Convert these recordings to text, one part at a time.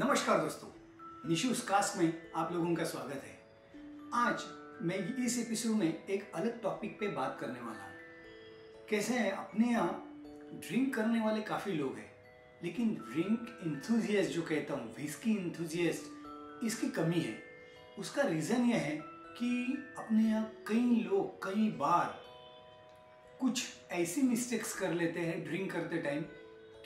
नमस्कार दोस्तों, निशूज कास्क में आप लोगों का स्वागत है। आज मैं इस एपिसोड में एक अलग टॉपिक पे बात करने वाला हूँ। कैसे है, अपने यहाँ ड्रिंक करने वाले काफ़ी लोग हैं, लेकिन ड्रिंक इंथुजियस्ट जो कहता हूँ, व्हिस्की इंथुजियस्ट, इसकी कमी है। उसका रीज़न यह है कि अपने यहाँ कई लोग कई बार कुछ ऐसी मिस्टेक्स कर लेते हैं ड्रिंक करते टाइम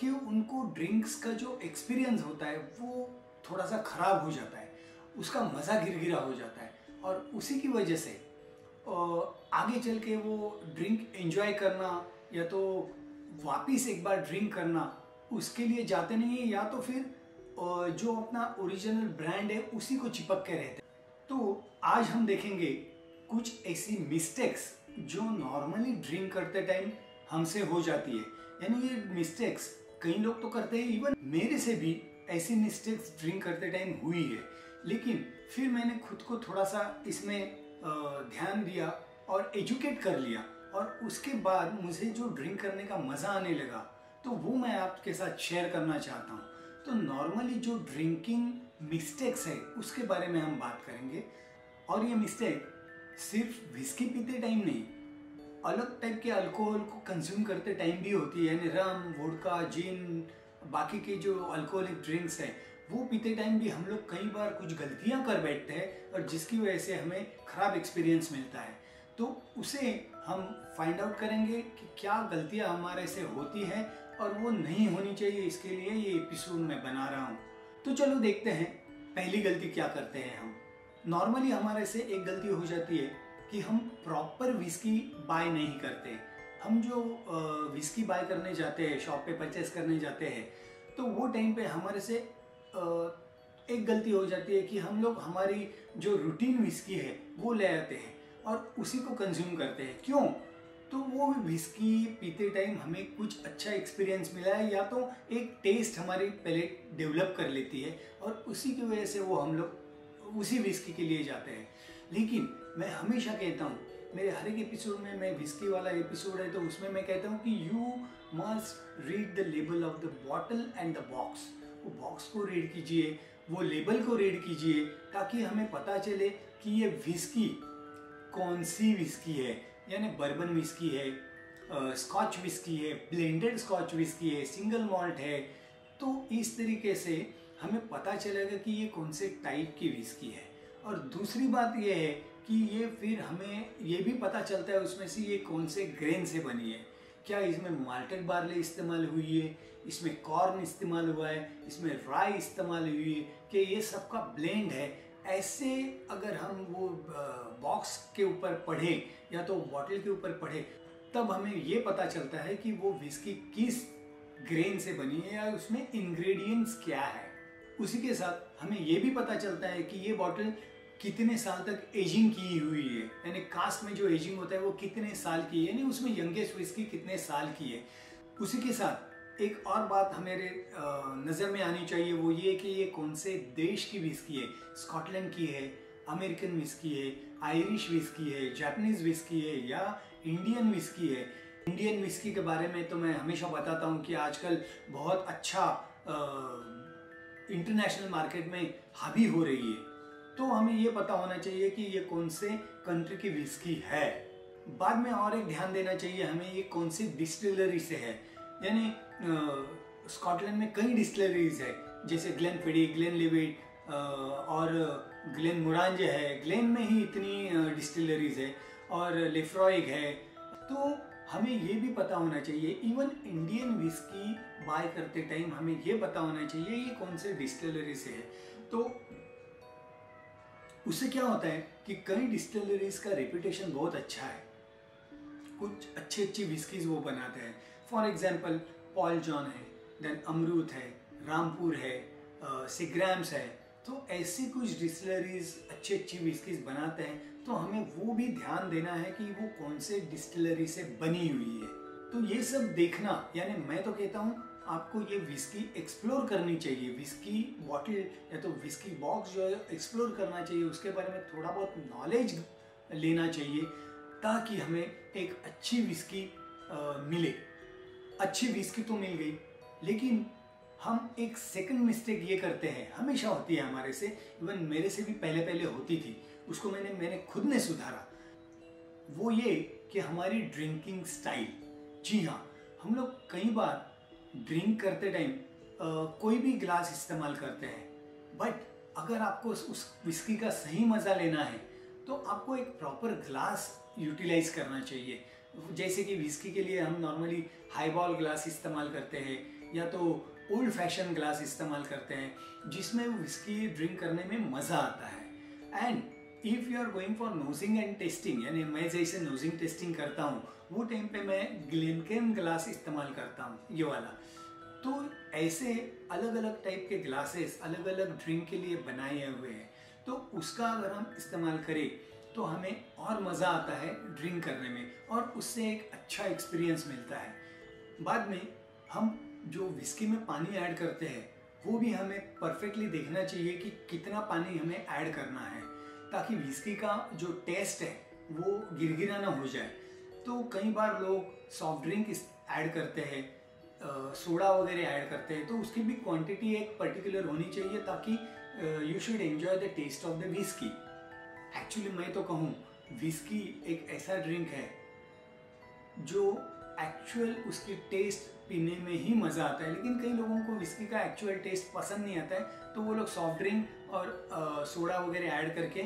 कि उनको ड्रिंक्स का जो एक्सपीरियंस होता है वो थोड़ा सा ख़राब हो जाता है, उसका मज़ा गिरगिरा हो जाता है और उसी की वजह से आगे चल के वो ड्रिंक एंजॉय करना या तो वापस एक बार ड्रिंक करना उसके लिए जाते नहीं है, या तो फिर जो अपना ओरिजिनल ब्रांड है उसी को चिपक के रहते हैं। तो आज हम देखेंगे कुछ ऐसी मिस्टेक्स जो नॉर्मली ड्रिंक करते टाइम हमसे हो जाती है। यानी ये मिस्टेक्स कई लोग तो करते हैं, इवन मेरे से भी ऐसी मिस्टेक्स ड्रिंक करते टाइम हुई है। लेकिन फिर मैंने खुद को थोड़ा सा इसमें ध्यान दिया और एजुकेट कर लिया, और उसके बाद मुझे जो ड्रिंक करने का मज़ा आने लगा तो वो मैं आपके साथ शेयर करना चाहता हूँ। तो नॉर्मली जो ड्रिंकिंग मिस्टेक्स है उसके बारे में हम बात करेंगे, और ये मिस्टेक सिर्फ व्हिस्की पीते टाइम नहीं, अलग टाइप के अल्कोहल को कंज्यूम करते टाइम भी होती है। यानी रम, वोडका, जिन, बाकी के जो अल्कोहलिक ड्रिंक्स हैं वो पीते टाइम भी हम लोग कई बार कुछ गलतियां कर बैठते हैं और जिसकी वजह से हमें ख़राब एक्सपीरियंस मिलता है। तो उसे हम फाइंड आउट करेंगे कि क्या गलतियां हमारे से होती हैं और वो नहीं होनी चाहिए, इसके लिए ये एपिसोड मैं बना रहा हूँ। तो चलो देखते हैं पहली गलती क्या करते हैं हम। नॉर्मली हमारे से एक गलती हो जाती है कि हम प्रॉपर व्हिस्की बाय नहीं करते। हम जो व्हिस्की बाय करने जाते हैं, शॉप पे परचेस करने जाते हैं, तो वो टाइम पे हमारे से एक गलती हो जाती है कि हम लोग हमारी जो रूटीन व्हिस्की है वो ले आते हैं और उसी को कंज्यूम करते हैं। क्यों? तो वो व्हिस्की पीते टाइम हमें कुछ अच्छा एक्सपीरियंस मिला है, या तो एक टेस्ट हमारी पैलेट डेवलप कर लेती है और उसी की वजह से वो हम लोग उसी व्हिस्की के लिए जाते हैं। लेकिन मैं हमेशा कहता हूँ, मेरे हर एक एपिसोड में, मैं व्हिस्की वाला एपिसोड है तो उसमें मैं कहता हूँ कि you must read the label of the bottle and the box. वो बॉक्स को रीड कीजिए, वो लेबल को रीड कीजिए, ताकि हमें पता चले कि ये व्हिस्की कौन सी व्हिस्की है। यानी बर्बन व्हिस्की है, स्कॉच व्हिस्की है, ब्लेंडेड स्कॉच व्हिस्की है, सिंगल मॉल्ट है। तो इस तरीके से हमें पता चलेगा कि ये कौन से टाइप की व्हिस्की है। और दूसरी बात ये है कि ये फिर हमें ये भी पता चलता है उसमें से ये कौन से ग्रेन से बनी है। क्या इसमें माल्टेड बार्ले इस्तेमाल हुई है, इसमें कॉर्न इस्तेमाल हुआ है, इसमें राई इस्तेमाल हुई है, कि ये सबका ब्लेंड है। ऐसे अगर हम वो बॉक्स के ऊपर पढ़ें या तो बॉटल के ऊपर पढ़ें, तब हमें ये पता चलता है कि वो व्हिस्की किस ग्रेन से बनी है या उसमें इंग्रेडिएंट्स क्या है। उसी के साथ हमें ये भी पता चलता है कि ये बॉटल कितने साल तक एजिंग की हुई है। यानी कास्ट में जो एजिंग होता है वो कितने साल की है, यानी उसमें यंगेस्ट व्हिस्की कितने साल की है। उसी के साथ एक और बात हमारे नज़र में आनी चाहिए, वो ये कि ये कौन से देश की व्हिस्की है। स्कॉटलैंड की है, अमेरिकन व्हिस्की है, आयरिश व्हिस्की है, जापानीज़ व्हिस्की है, या इंडियन व्हिस्की है। इंडियन व्हिस्की के बारे में तो मैं हमेशा बताता हूँ कि आजकल बहुत अच्छा इंटरनेशनल मार्केट में हावी हो रही है, तो हमें ये पता होना चाहिए कि ये कौन से कंट्री की व्हिस्की है। बाद में और एक ध्यान देना चाहिए हमें, ये कौन सी डिस्टिलरी से है। यानी स्कॉटलैंड में कई डिस्टिलरीज है, जैसे ग्लेनफिडिच, ग्लेनलिवेट और ग्लेनमोरांजी है। ग्लेन में ही इतनी डिस्टिलरीज है, और लेफ्रॉइग है। तो हमें ये भी पता होना चाहिए, इवन इंडियन व्हिस्की बाय करते टाइम हमें ये पता होना चाहिए ये कौन से डिस्टिलरी से है। तो उससे क्या होता है कि कई डिस्टिलरीज का रेपुटेशन बहुत अच्छा है, कुछ अच्छी अच्छी व्हिस्कीज वो बनाते हैं। फॉर एग्जांपल पॉल जॉन है, देन अमरूत है, रामपुर है, सीग्राम्स है। तो ऐसी कुछ डिस्टिलरीज अच्छी अच्छी व्हिस्कीज बनाते हैं, तो हमें वो भी ध्यान देना है कि वो कौन से डिस्टिलरी से बनी हुई है। तो ये सब देखना, यानी मैं तो कहता हूँ आपको ये व्हिस्की एक्सप्लोर करनी चाहिए, व्हिस्की बॉटल या तो व्हिस्की बॉक्स जो है एक्सप्लोर करना चाहिए, उसके बारे में थोड़ा बहुत नॉलेज लेना चाहिए, ताकि हमें एक अच्छी व्हिस्की मिले। अच्छी व्हिस्की तो मिल गई, लेकिन हम एक सेकंड मिस्टेक ये करते हैं, हमेशा होती है हमारे से, इवन मेरे से भी पहले पहले होती थी, उसको मैंने खुद ने सुधारा। वो ये कि हमारी ड्रिंकिंग स्टाइल। जी हाँ, हम लोग कई बार ड्रिंक करते टाइम कोई भी ग्लास इस्तेमाल करते हैं, बट अगर आपको उस विस्की का सही मज़ा लेना है तो आपको एक प्रॉपर ग्लास यूटिलाइज करना चाहिए। जैसे कि विस्की के लिए हम नॉर्मली हाईबॉल ग्लास इस्तेमाल करते हैं या तो ओल्ड फैशन ग्लास इस्तेमाल करते हैं, जिसमें विस्की ड्रिंक करने में मज़ा आता है। And if you are going for nosing and tasting, यानी मैं जैसे नोजिंग टेस्टिंग करता हूँ वो टाइम पे मैं ग्लेनकेन ग्लास इस्तेमाल करता हूँ, ये वाला। तो ऐसे अलग अलग टाइप के ग्लासेस अलग अलग ड्रिंक के लिए बनाए हुए हैं, तो उसका अगर हम इस्तेमाल करें तो हमें और मज़ा आता है ड्रिंक करने में और उससे एक अच्छा एक्सपीरियंस मिलता है। बाद में हम जो विस्की में पानी ऐड करते हैं वो भी हमें परफेक्टली देखना चाहिए कि कितना पानी हमें ऐड करना है, ताकि विस्की का जो टेस्ट है वो गिरगिरा ना हो जाए। तो कई बार लोग सॉफ्ट ड्रिंक ऐड करते हैं, सोडा वगैरह ऐड करते हैं, तो उसकी भी क्वांटिटी एक पर्टिकुलर होनी चाहिए ताकि you should enjoy the taste of the whisky. Actually मैं तो कहूँ विस्की एक ऐसा ड्रिंक है जो एक्चुअल उसकी टेस्ट पीने में ही मज़ा आता है, लेकिन कई लोगों को विस्की का एक्चुअल टेस्ट पसंद नहीं आता है, तो वो लोग सॉफ्ट ड्रिंक और सोडा वगैरह ऐड करके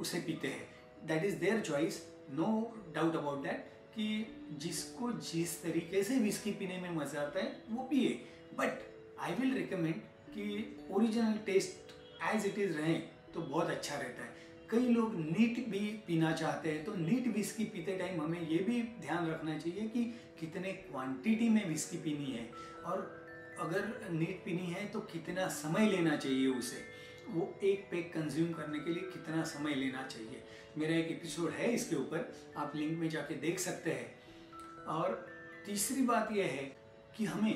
उसे पीते हैं। That is their choice, no doubt about that, कि जिसको जिस तरीके से विस्की पीने में मज़ा आता है वो पिए, बट आई विल रिकमेंड कि original taste as it is रहे तो बहुत अच्छा रहता है। कई लोग नीट भी पीना चाहते हैं, तो नीट विस्की पीते टाइम हमें ये भी ध्यान रखना चाहिए कि कितने क्वांटिटी में विस्की पीनी है, और अगर नीट पीनी है तो कितना समय लेना चाहिए उसे, वो एक पैक कंज्यूम करने के लिए कितना समय लेना चाहिए। मेरा एक एपिसोड है इसके ऊपर, आप लिंक में जाके देख सकते हैं। और तीसरी बात यह है कि हमें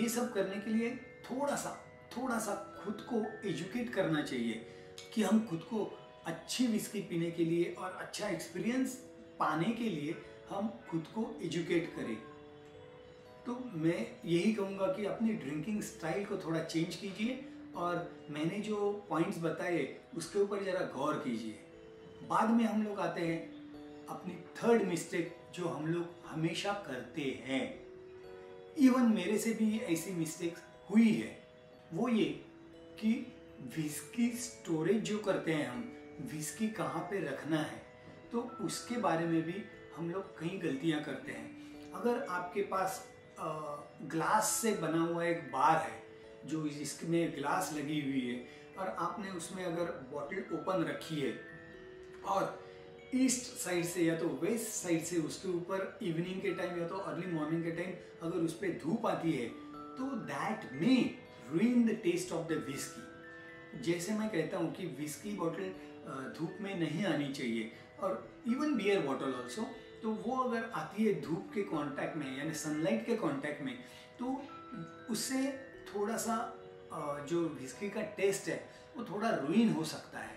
ये सब करने के लिए थोड़ा सा खुद को एजुकेट करना चाहिए कि हम खुद को अच्छी विस्की पीने के लिए और अच्छा एक्सपीरियंस पाने के लिए हम खुद को एजुकेट करें। तो मैं यही कहूँगा कि अपनी ड्रिंकिंग स्टाइल को थोड़ा चेंज कीजिए और मैंने जो पॉइंट्स बताए उसके ऊपर ज़रा गौर कीजिए। बाद में हम लोग आते हैं अपनी थर्ड मिस्टेक जो हम लोग हमेशा करते हैं, इवन मेरे से भी ऐसी मिस्टेक्स हुई है। वो ये कि विस्की स्टोरेज जो करते हैं हम, विस्की कहाँ पे रखना है, तो उसके बारे में भी हम लोग कई गलतियाँ करते हैं। अगर आपके पास ग्लास से बना हुआ एक बार है जो इसमें ग्लास लगी हुई है और आपने उसमें अगर बॉटल ओपन रखी है और ईस्ट साइड से या तो वेस्ट साइड से उसके ऊपर इवनिंग के टाइम या तो अर्ली मॉर्निंग के टाइम अगर उस पर धूप आती है तो that may ruin the taste of the whisky. जैसे मैं कहता हूँ कि विस्की बॉटल धूप में नहीं आनी चाहिए, और इवन बियर बॉटल ऑल्सो, तो वो अगर आती है धूप के कॉन्टैक्ट में यानी सनलाइट के कॉन्टैक्ट में तो उससे थोड़ा सा जो विस्की का टेस्ट है वो थोड़ा रुइन हो सकता है।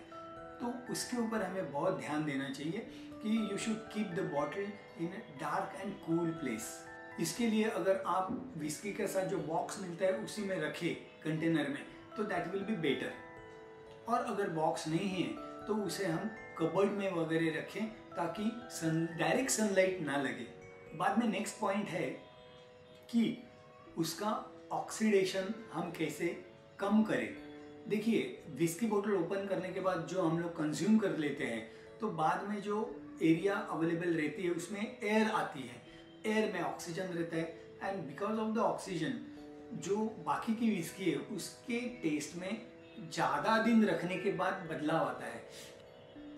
तो उसके ऊपर हमें बहुत ध्यान देना चाहिए कि you should keep the bottle in a dark and cool place. इसके लिए अगर आप विस्की के साथ जो बॉक्स मिलता है उसी में रखें, कंटेनर में, तो दैट विल बी बेटर। और अगर बॉक्स नहीं है तो उसे हम कबर्ड में वगैरह रखें ताकि डायरेक्ट सनलाइट ना लगे। बाद में नेक्स्ट पॉइंट है कि उसका ऑक्सीडेशन हम कैसे कम करें। देखिए, विस्की बोतल ओपन करने के बाद जो हम लोग कंज्यूम कर लेते हैं तो बाद में जो एरिया अवेलेबल रहती है उसमें एयर आती है, एयर में ऑक्सीजन रहता है, and because of the oxygen जो बाकी की विस्की है उसके टेस्ट में ज़्यादा दिन रखने के बाद बदलाव आता है।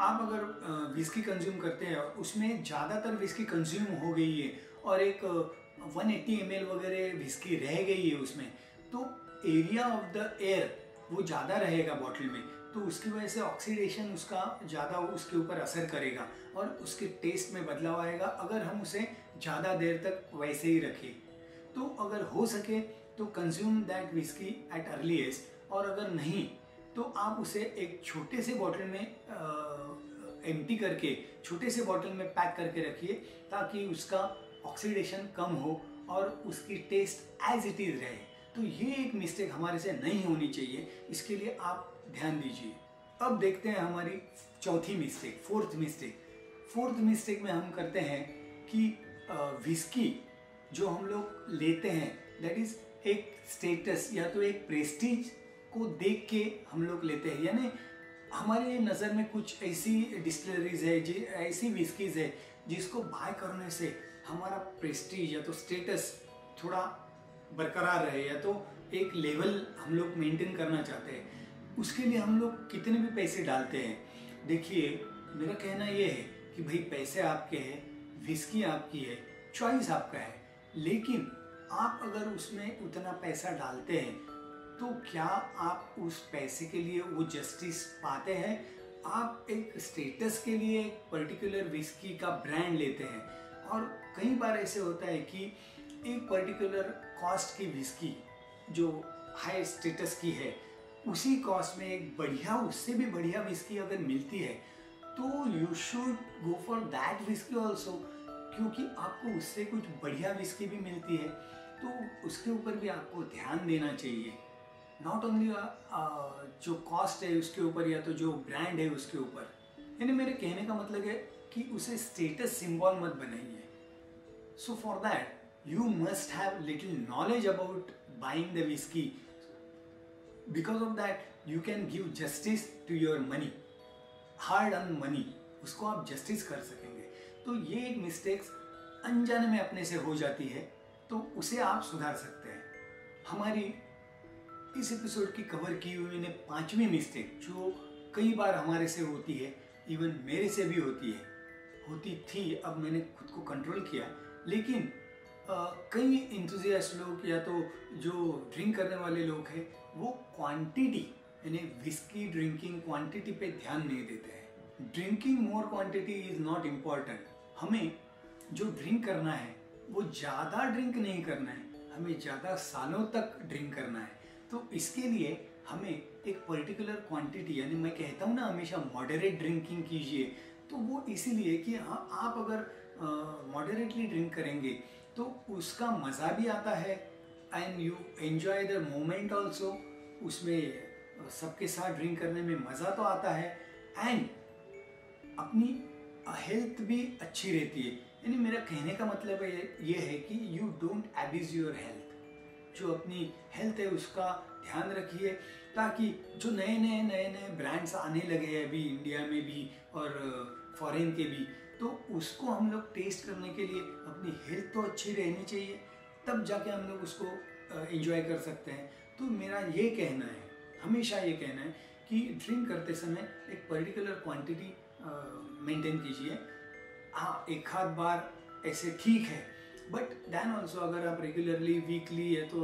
आप अगर विस्की कंज्यूम करते हैं और उसमें ज़्यादातर विस्की कंज्यूम हो गई है और एक 180 ml वगैरह विस्की रह गई है उसमें, तो एरिया ऑफ द एयर वो ज़्यादा रहेगा बॉटल में, तो उसकी वजह से ऑक्सीडेशन उसका ज़्यादा उसके ऊपर असर करेगा और उसके टेस्ट में बदलाव आएगा अगर हम उसे ज़्यादा देर तक वैसे ही रखें। तो अगर हो सके तो consume that whisky at earliest, और अगर नहीं तो आप उसे एक छोटे से बॉटल में एम्प्टी करके छोटे से बॉटल में पैक करके रखिए ताकि उसका ऑक्सीडेशन कम हो और उसकी टेस्ट एज इट इज़ रहे। तो ये एक मिस्टेक हमारे से नहीं होनी चाहिए, इसके लिए आप ध्यान दीजिए। अब देखते हैं हमारी चौथी mistake, fourth mistake. Fourth mistake में हम करते हैं कि विस्की जो हम लोग लेते हैं, दैट इज़ एक स्टेटस या तो एक प्रेस्टीज को देख के हम लोग लेते हैं। यानी हमारे नज़र में कुछ ऐसी डिस्टिलरीज है, ऐसी विस्कीज है जिसको बाय करने से हमारा प्रेस्टीज या तो स्टेटस थोड़ा बरकरार रहे, या तो एक लेवल हम लोग मेंटेन करना चाहते हैं। उसके लिए हम लोग कितने भी पैसे डालते हैं। देखिए, मेरा कहना ये है कि भाई पैसे आपके हैं, विस्की आपकी है, चॉइस आपका है, लेकिन आप अगर उसमें उतना पैसा डालते हैं तो क्या आप उस पैसे के लिए वो जस्टिस पाते हैं? आप एक स्टेटस के लिए एक पर्टिकुलर विस्की का ब्रांड लेते हैं, और कई बार ऐसे होता है कि एक पर्टिकुलर कॉस्ट की विस्की जो हाई स्टेटस की है, उसी कॉस्ट में एक बढ़िया, उससे भी बढ़िया विस्की अगर मिलती है तो you should go for that whisky also, क्योंकि आपको उससे कुछ बढ़िया विस्की भी मिलती है। तो उसके ऊपर भी आपको ध्यान देना चाहिए, नॉट ओनली जो कॉस्ट है उसके ऊपर या तो जो ब्रांड है उसके ऊपर। यानी मेरे कहने का मतलब है कि उसे स्टेटस सिंबल मत बनाइए। So for that you must have little knowledge about buying the whisky, because of that you can give justice to your money, hard earn money, उसको आप जस्टिस कर सकेंगे। तो ये एक मिस्टेक्स अनजाने में अपने से हो जाती है, तो उसे आप सुधार सकते हैं। हमारी इस एपिसोड की कवर की हुई ने पांचवी मिस्टेक जो कई बार हमारे से होती है, इवन मेरे से भी होती थी, अब मैंने खुद को कंट्रोल किया, लेकिन कई इंथुजियास्ट लोग या तो जो ड्रिंक करने वाले लोग हैं वो क्वांटिटी यानी विस्की ड्रिंकिंग क्वांटिटी पे ध्यान नहीं देते हैं। Drinking more quantity is not important. हमें जो ड्रिंक करना है वो ज़्यादा ड्रिंक नहीं करना है, हमें ज़्यादा सालों तक ड्रिंक करना है। तो इसके लिए हमें एक पर्टिकुलर क्वांटिटी, यानी मैं कहता हूँ ना हमेशा मॉडरेट ड्रिंकिंग कीजिए, तो वो इसीलिए कि हाँ, आप अगर मॉडरेटली ड्रिंक करेंगे तो उसका मज़ा भी आता है and you enjoy the moment also. उसमें सबके साथ ड्रिंक करने में मज़ा तो आता है एंड अपनी हेल्थ भी अच्छी रहती है। यानी मेरा कहने का मतलब ये है कि you don't abuse your health, जो अपनी हेल्थ है उसका ध्यान रखिए, ताकि जो नए नए ब्रांड्स आने लगे हैं अभी इंडिया में भी और फॉरेन के भी, तो उसको हम लोग टेस्ट करने के लिए अपनी हेल्थ तो अच्छी रहनी चाहिए, तब जाके हम लोग उसको एंजॉय कर सकते हैं। तो मेरा ये कहना है, हमेशा ये कहना है कि ड्रिंक करते समय एक पर्टिकुलर क्वांटिटी मेंटेन कीजिए। हाँ, एक आध बार ऐसे ठीक है, बट दैन ऑल्सो अगर आप रेगुलरली वीकली या तो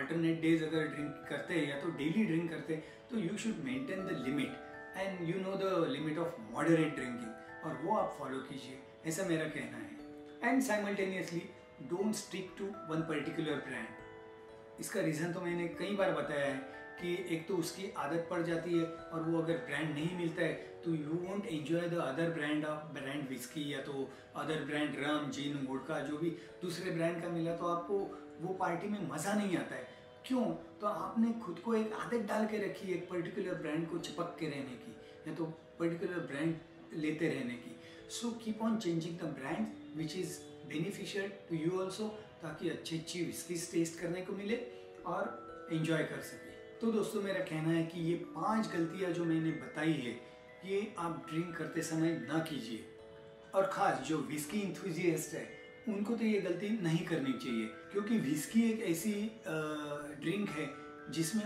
अल्टरनेट डेज अगर ड्रिंक करते हैं या तो डेली ड्रिंक करते हैं, तो you should maintain the limit and you know the limit of moderate drinking, और वो आप फॉलो कीजिए, ऐसा मेरा कहना है। And simultaneously don't stick to one particular brand. इसका रीज़न तो मैंने कई बार बताया है कि एक तो उसकी आदत पड़ जाती है, और वो अगर ब्रांड नहीं मिलता है तो you won't enjoy the other brand of brand whisky, या तो other brand rum gin vodka जो भी दूसरे ब्रांड का मिला, तो आपको वो पार्टी में मज़ा नहीं आता है। क्यों? तो आपने खुद को एक आदत डाल के रखी है एक पर्टिकुलर ब्रांड को चिपक के रहने की, या तो पर्टिकुलर ब्रांड लेते रहने की। So keep on changing the brand which is beneficial to you also, ताकि अच्छी अच्छी विस्कीज टेस्ट करने को मिले और एंजॉय कर सके। तो दोस्तों, मेरा कहना है कि ये 5 गलतियाँ जो मैंने बताई है ये आप ड्रिंक करते समय ना कीजिए, और ख़ास जो विस्की इंथुजिएस्ट है उनको तो ये गलती नहीं करनी चाहिए, क्योंकि विस्की एक ऐसी ड्रिंक है जिसमें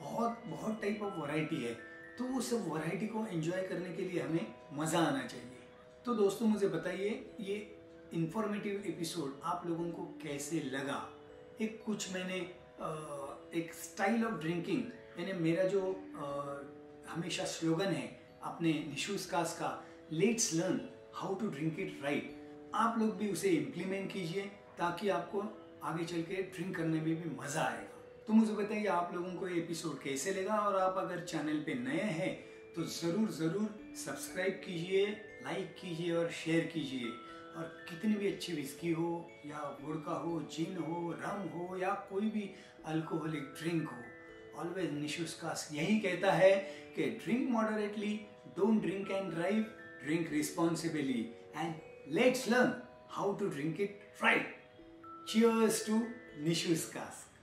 बहुत टाइप ऑफ वैरायटी है, तो वो सब वैरायटी को एंजॉय करने के लिए हमें मज़ा आना चाहिए। तो दोस्तों, मुझे बताइए ये इन्फॉर्मेटिव एपिसोड आप लोगों को कैसे लगा। एक कुछ मैंने एक स्टाइल ऑफ ड्रिंकिंग, यानी मेरा जो हमेशा स्लोगन है अपने निशूज़ कास्क का, let's learn how to drink it right, आप लोग भी उसे इम्प्लीमेंट कीजिए ताकि आपको आगे चल के ड्रिंक करने में भी मज़ा आएगा। तो मुझे बताइए आप लोगों को ये एपिसोड कैसे लगा, और आप अगर चैनल पे नए हैं तो ज़रूर सब्सक्राइब कीजिए, लाइक कीजिए और शेयर कीजिए। और कितनी भी अच्छी विस्की हो या वोडका हो, जिन हो, रम हो या कोई भी अल्कोहलिक ड्रिंक हो, ऑलवेज निशुस कास्क यही कहता है कि drink moderately, don't drink and drive, drink responsibly and let's learn how to drink it right. Cheers to Nishu's cask.